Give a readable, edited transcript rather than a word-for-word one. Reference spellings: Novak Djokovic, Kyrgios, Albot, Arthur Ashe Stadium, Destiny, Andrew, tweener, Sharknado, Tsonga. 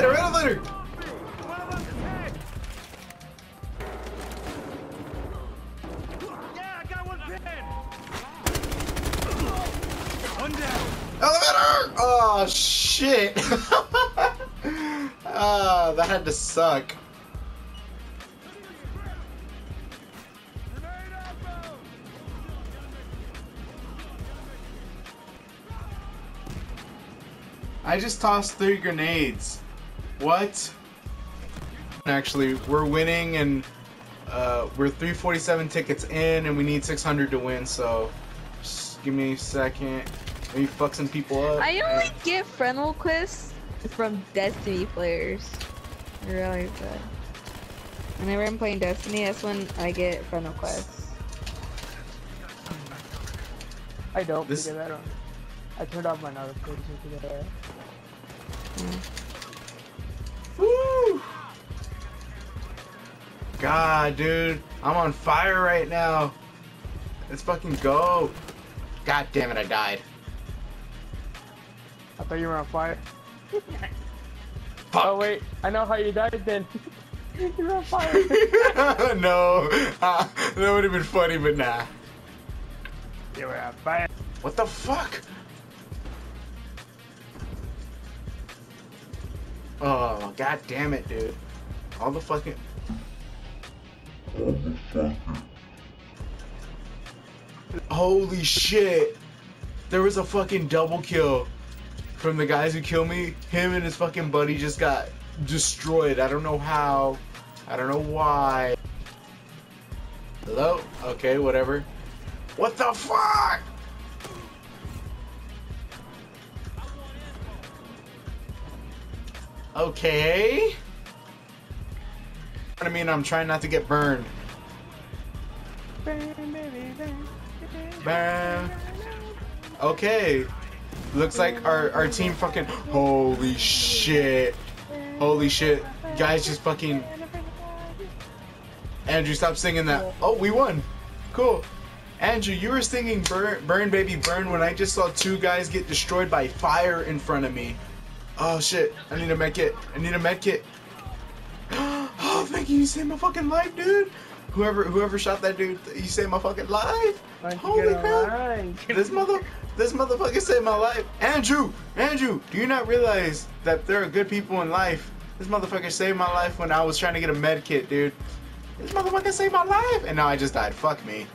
Elevator! Yeah, I got one pin! One down! Elevator! Oh, shit! Ah, that had to suck. I just tossed 3 grenades. What? Actually, we're winning, and we're 347 tickets in, and we need 600 to win, so just give me a second. Maybe fuck some people up. I only get friend requests from Destiny players. I realize that. Whenever I'm playing Destiny, that's when I get friend requests. I don't figure that out. I turned off my notifications to get that. Woo! God, dude, I'm on fire right now. Let's fucking go. God damn it, I died. I thought you were on fire. Fuck. Oh wait, I know how you died then. You're on fire. No, that would have been funny, but nah. You were on fire. What the fuck? Oh, god damn it, dude. All the fucking. Holy shit! There was a fucking double kill from the guys who killed me. Him and his fucking buddy just got destroyed. I don't know how. I don't know why. Hello? Okay, whatever. What the fuck? Okay. I mean, I'm trying not to get burned. Burn, baby, burn. Burn. Okay. Looks like our team fucking. Holy shit. Holy shit. Guys, just fucking. Andrew, stop singing that. Oh, we won. Cool. Andrew, you were singing "Burn, Burn, Baby, Burn" when I just saw 2 guys get destroyed by fire in front of me. Oh shit, I need a med kit. I need a med kit. Oh, thank you, you saved my fucking life, dude. Whoever shot that dude, you saved my fucking life. Holy crap. This motherfucker saved my life. Andrew, do you not realize that there are good people in life? This motherfucker saved my life when I was trying to get a med kit, dude. This motherfucker saved my life. And now I just died. Fuck me.